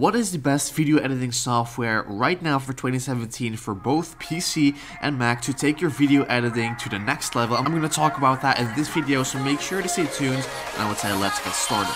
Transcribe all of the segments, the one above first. What is the best video editing software right now for 2017 for both PC and Mac to take your video editing to the next level? I'm going to talk about that in this video, so make sure to stay tuned, and I would say let's get started.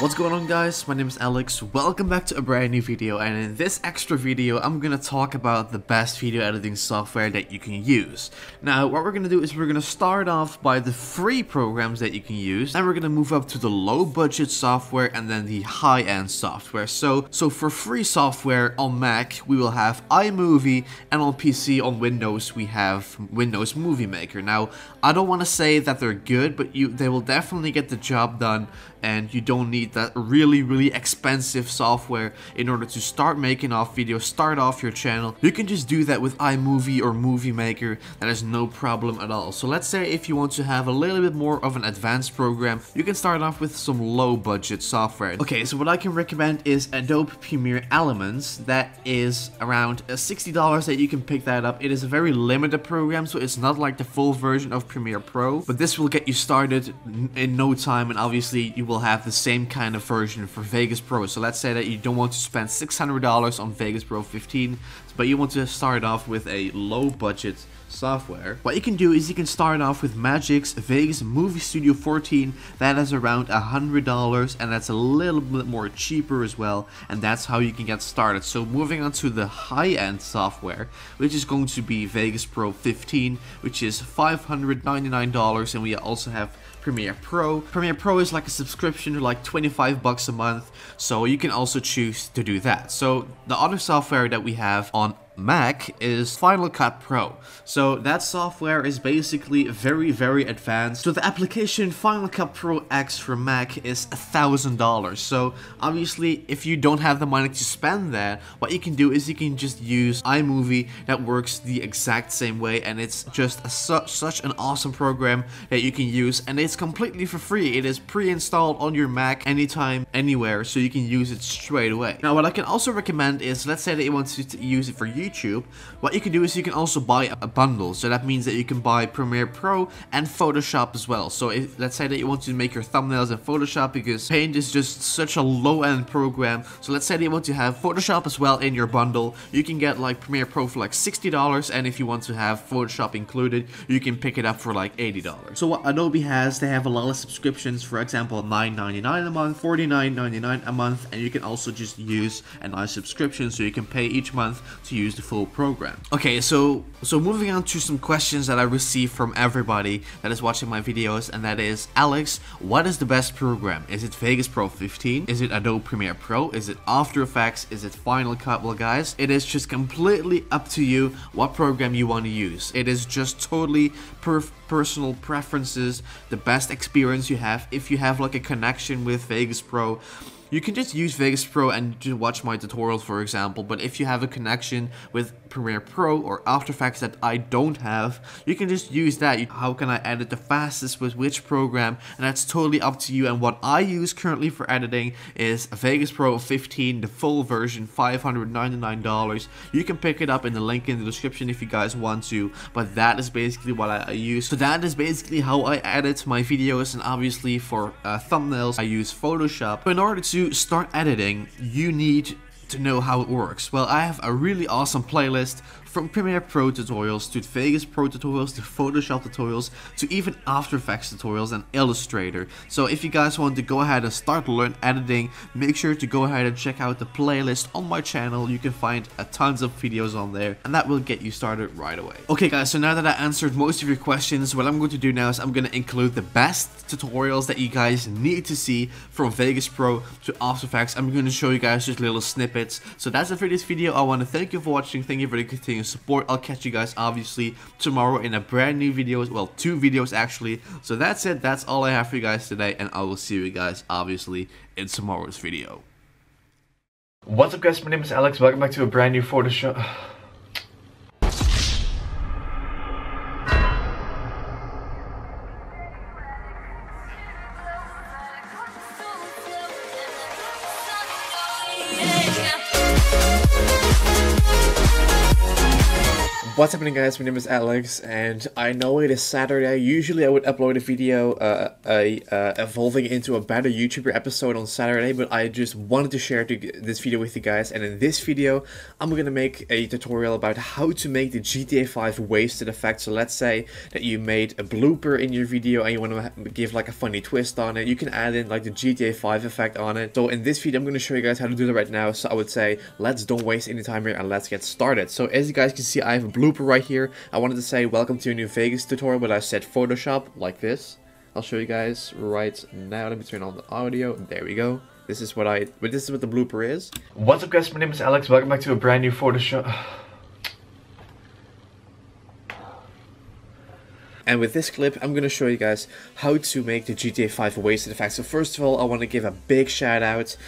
What's going on, guys? My name is Alex. Welcome back to a brand new video, and in this extra video I'm gonna talk about the best video editing software that you can use. Now what we're gonna do is we're gonna start off by the free programs that you can use, and we're gonna move up to the low budget software and then the high end software. So for free software on Mac we will have iMovie, and on PC on Windows we have Windows Movie Maker. Now I don't want to say that they're good, but they will definitely get the job done, and you don't need that really expensive software in order to start making off videos, start off your channel. You can just do that with iMovie or Movie Maker. That is no problem at all. So let's say if you want to have a little bit more of an advanced program, you can start off with some low budget software. Okay, so what I can recommend is Adobe Premiere Elements. That is around $60 that you can pick that up. It is a very limited program, so it's not like the full version of Premiere Pro, but this will get you started in no time, and obviously you will have the same kind of version for VEGAS Pro. So let's say that you don't want to spend $600 on VEGAS Pro 15, but you want to start off with a low budget software. What you can do is you can start off with Magic's VEGAS Movie Studio 14. That is around $100, and that's a little bit more cheaper as well, and that's how you can get started. So moving on to the high-end software, which is going to be VEGAS Pro 15, which is $599, and we also have Premiere Pro. Premiere Pro is like a subscription, like $25 a month, so you can also choose to do that. So the other software that we have on Mac is Final Cut Pro. So that software is basically very advanced. So the application Final Cut Pro X for Mac is $1,000. So obviously if you don't have the money to spend that, what you can do is you can just use iMovie. That works the exact same way, and it's just such an awesome program that you can use, and it's completely for free. It is pre-installed on your Mac anytime, anywhere, so you can use it straight away. Now what I can also recommend is, let's say that you want to use it for YouTube, what you can do is you can also buy a bundle. So that means that you can buy Premiere Pro and Photoshop as well. So if, let's say that you want to make your thumbnails in Photoshop, because Paint is just such a low-end program. So let's say that you want to have Photoshop as well in your bundle. You can get like Premiere Pro for like $60, and if you want to have Photoshop included, you can pick it up for like $80. So what Adobe has, they have a lot of subscriptions. For example, $9.99 a month, $49.99 a month, and you can also just use a nice subscription, so you can pay each month to use the full program. Okay, so moving on to some questions that I received from everybody that is watching my videos, and that is, Alex, what is the best program? Is it VEGAS Pro 15? Is it Adobe Premiere Pro? Is it After Effects? Is it Final Cut? Well, guys, it is just completely up to you what program you want to use. It is just totally personal preferences, the best experience you have. If you have like a connection with VEGAS Pro, you can just use VEGAS Pro and just watch my tutorial, for example. But if you have a connection with Premiere Pro or After Effects that I don't have, you can just use that. How can I edit the fastest with which program? And that's totally up to you. And what I use currently for editing is VEGAS Pro 15, the full version, $599. You can pick it up in the link in the description if you guys want to. But that is basically what I use. So that is basically how I edit my videos. And obviously for thumbnails, I use Photoshop. But in order to start editing, you need to know how it works. Well, I have a really awesome playlist, from Premiere Pro tutorials to VEGAS Pro tutorials to Photoshop tutorials to even After Effects tutorials and Illustrator. So if you guys want to go ahead and start learn editing, make sure to go ahead and check out the playlist on my channel. You can find tons of videos on there, and that will get you started right away. Okay guys, so now that I answered most of your questions, what I'm going to do now is I'm going to include the best tutorials that you guys need to see from VEGAS Pro to After Effects. I'm going to show you guys just little snippets. So that's it for this video. I want to thank you for watching. Thank you for the continued support. I'll catch you guys obviously tomorrow in a brand new video, well, two videos actually. So that's it, that's all I have for you guys today, and I will see you guys obviously in tomorrow's video. What's up guys, my name is Alex, welcome back to a brand new Photoshop. What's happening, guys? My name is Alex, and I know it is Saturday. Usually I would upload a video evolving into a better YouTuber episode on Saturday, but I just wanted to share this video with you guys. And in this video, I'm going to make a tutorial about how to make the GTA 5 wasted effect. So let's say that you made a blooper in your video and you want to give like a funny twist on it. You can add in like the GTA 5 effect on it. So in this video, I'm going to show you guys how to do that right now. So I would say, let's don't waste any time here and let's get started. So as you guys can see, I have a blooper right here. I wanted to say welcome to a new Vegas tutorial, but I said Photoshop like this. I'll show you guys right now. Let me turn on the audio. There we go. This is what the blooper is. What's up, guys? My name is Alex. Welcome back to a brand new Photoshop. And with this clip, I'm going to show you guys how to make the GTA 5 wasted effect. So first of all, I want to give a big shout out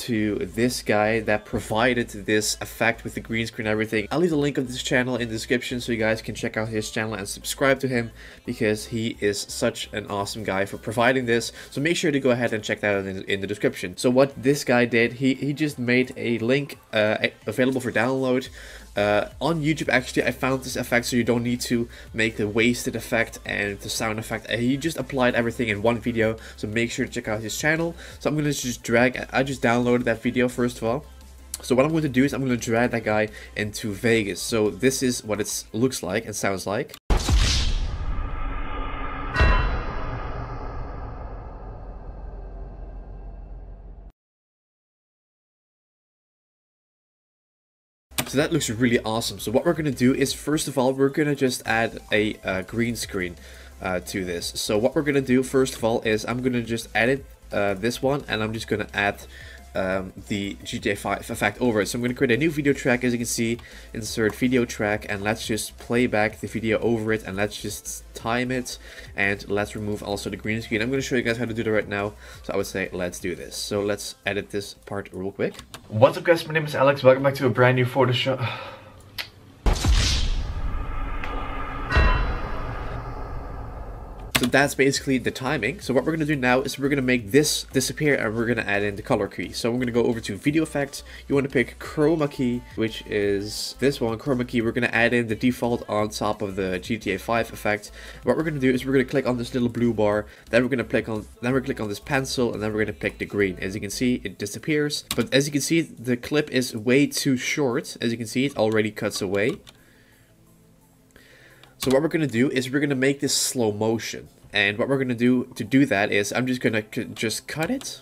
to this guy that provided this effect with the green screen and everything. I'll leave the link of this channel in the description so you guys can check out his channel and subscribe to him, because he is such an awesome guy for providing this. So make sure to go ahead and check that out in the description. So what this guy did, he just made a link available for download. On YouTube, actually, I found this effect, so you don't need to make the wasted effect and the sound effect. He just applied everything in one video, so make sure to check out his channel. So I'm going to just drag, I just downloaded that video first of all. So what I'm going to do is I'm going to drag that guy into Vegas. So this is what it looks like and sounds like. So that looks really awesome. So what we're going to do is, first of all, we're going to just add a green screen to this. So what we're going to do first of all is I'm going to just edit this one, and I'm just going to add the GTA 5 effect over it. So I'm going to create a new video track, as you can see, insert video track, and let's just play back the video over it, and let's just time it, and let's remove also the green screen. I'm going to show you guys how to do that right now. So I would say let's do this. So let's edit this part real quick. What's up, guys? My name is Alex. Welcome back to a brand new Photoshop. So that's basically the timing. So what we're going to do now is we're going to make this disappear, and we're going to add in the color key. So we're going to go over to video effects. You want to pick chroma key, which is this one, chroma key. We're going to add in the default on top of the GTA 5 effect. What we're going to do is we're going to click on this little blue bar, then we're going to click on this pencil, and then we're going to pick the green. As you can see, it disappears. But as you can see, the clip is way too short. As you can see, it already cuts away. So what we're going to do is we're going to make this slow motion. And what we're going to do that is I'm just going to just cut it.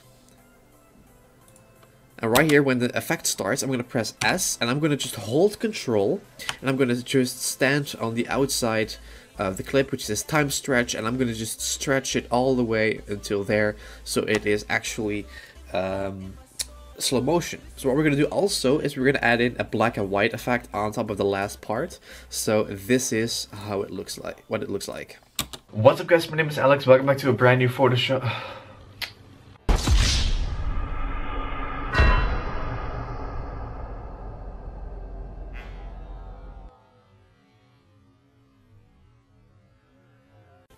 And right here, when the effect starts, I'm going to press S, and I'm going to just hold control. And I'm going to just stand on the outside of the clip, which says time stretch. And I'm going to just stretch it all the way until there. So it is actually slow motion. So what we're going to do also is we're going to add in a black and white effect on top of the last part. So this is how it looks like, what it looks like. What's up, guys? My name is Alex. Welcome back to a brand new Photoshop.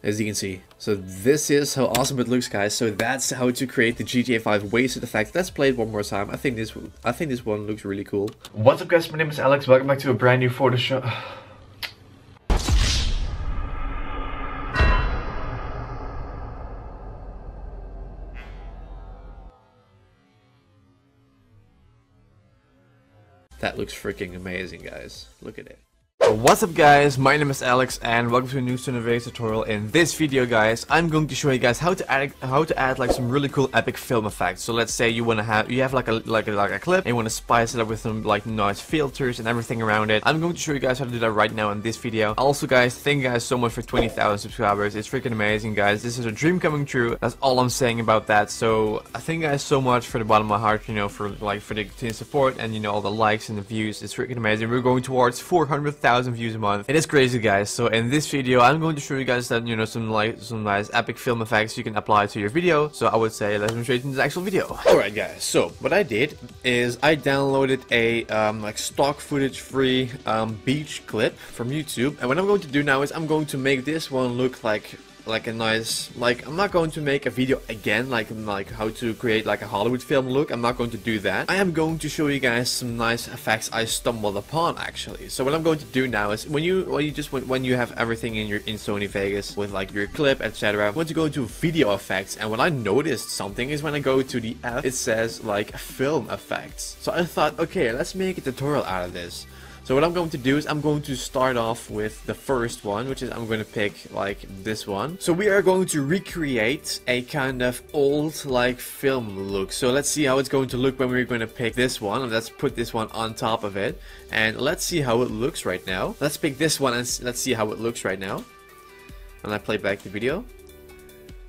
As you can see. So this is how awesome it looks, guys. So that's how to create the GTA 5 wasted effect. Let's play it one more time. I think this one looks really cool. What's up, guys? My name is Alex. Welcome back to a brand new Photoshop. That looks freaking amazing, guys. Look at it. What's up, guys? My name is Alex, and welcome to a new Vegas tutorial. In this video, guys, I'm going to show you guys how to add like some really cool epic film effects. So let's say you want to have like a clip, and you want to spice it up with some like nice filters and everything around it. I'm going to show you guys how to do that right now in this video. Also, guys, thank you guys so much for 20,000 subscribers. It's freaking amazing, guys. This is a dream coming true. That's all I'm saying about that. So I thank you guys so much for the bottom of my heart, you know, for the continued support, and you know, all the likes and the views. It's freaking amazing. We're going towards 400,000 views a month. It is crazy, guys. So in this video, I'm going to show you guys that, you know, some nice epic film effects you can apply to your video. So I would say let's move straight into the actual video. Alright, guys, so what I did is I downloaded a like stock footage free beach clip from YouTube, and what I'm going to do now is I'm going to make this one look like like a nice, like, I'm not going to make a video again like how to create like a Hollywood film look. I'm not going to do that. I am going to show you guys some nice effects I stumbled upon actually. So what I'm going to do now is when you have everything in Sony Vegas with like your clip, etc. I want to go to video effects, and when I noticed something is when I go to the F, it says like film effects. So I thought, okay, let's make a tutorial out of this. So what I'm going to do is I'm going to start off with the first one, which is I'm going to pick like this one. So we are going to recreate a kind of old like film look. So let's see how it's going to look when we're going to pick this one, and let's put this one on top of it, and let's see how it looks right now. Let's pick this one and let's see how it looks right now. And I play back the video.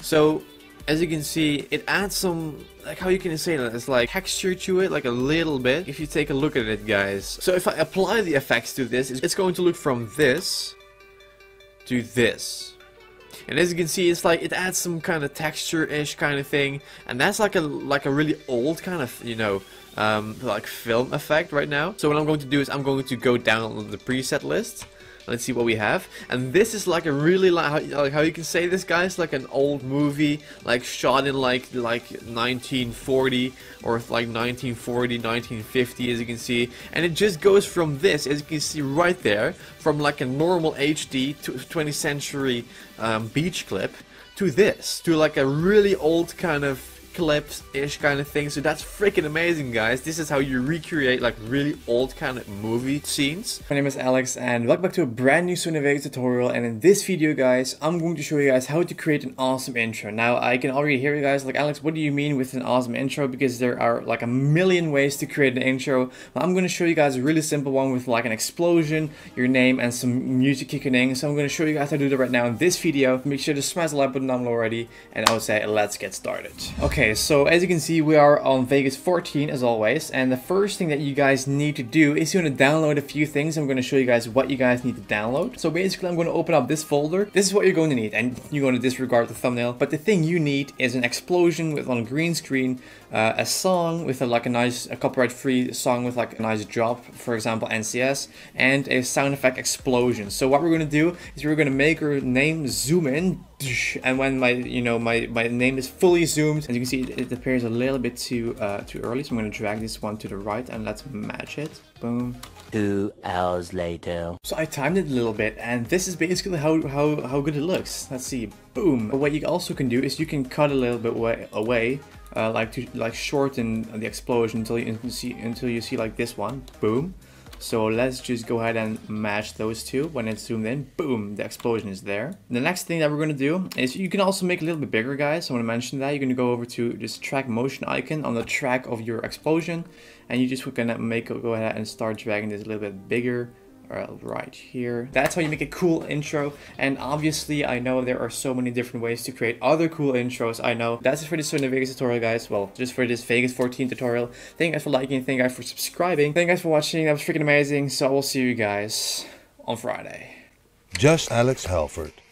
So as you can see, it adds some, like, how you can say that, it's like texture to it, like a little bit, if you take a look at it, guys. So if I apply the effects to this, it's going to look from this to this. And as you can see, it's like it adds some kind of texture-ish kind of thing, and that's like a really old kind of, you know, like film effect right now. So what I'm going to do is I'm going to go down the preset list. Let's see what we have, and this is like a really, like how you can say this, guys, like an old movie, like shot in like 1940 or like 1940, 1950, as you can see, and it just goes from this, as you can see right there, from like a normal HD to 20th century beach clip to this, to like a really old kind of clips-ish kind of thing. So that's freaking amazing, guys. This is how you recreate like really old kind of movie scenes. My name is Alex and welcome back to a brand new Sony Vegas tutorial, and in this video, guys, I'm going to show you guys how to create an awesome intro. Now I can already hear you guys like, Alex, what do you mean with an awesome intro? Because there are like a million ways to create an intro, but I'm going to show you guys a really simple one with like an explosion, your name, and some music kicking in. So I'm going to show you guys how to do that right now in this video. Make sure to smash the like button down below already, and I would say let's get started. Okay. So as you can see, we are on Vegas 14 as always, and the first thing that you guys need to do is you want to download a few things. I'm going to show you guys what you guys need to download. So basically, I'm going to open up this folder. This is what you're going to need, and you're going to disregard the thumbnail, but the thing you need is an explosion with on a green screen, a song with like a nice copyright-free song with like a nice drop, for example NCS, and a sound effect explosion. So what we're going to do is we're going to make our name zoom in, and when my name is fully zoomed, as you can see, it appears a little bit too early. So I'm going to drag this one to the right and let's match it. Boom. 2 hours later. So I timed it a little bit, and this is basically how good it looks. Let's see. Boom. But what you also can do is you can cut a little bit away, to shorten the explosion until you see like this one. Boom. So let's just go ahead and match those two. When it's zoomed in, boom, the explosion is there. The next thing that we're going to do is you can also make it a little bit bigger, guys. I want to mention that you're going to go over to this track motion icon on the track of your explosion, and you just going to go ahead and start dragging this a little bit bigger right here. That's how you make a cool intro, and obviously I know there are so many different ways to create other cool intros. I know that's it for this Sony Vegas tutorial, guys. Well, just for this Vegas 14 tutorial. Thank you guys for liking, thank you guys for subscribing, thank you guys for watching. That was freaking amazing. So I will see you guys on Friday. Just Alex Halford.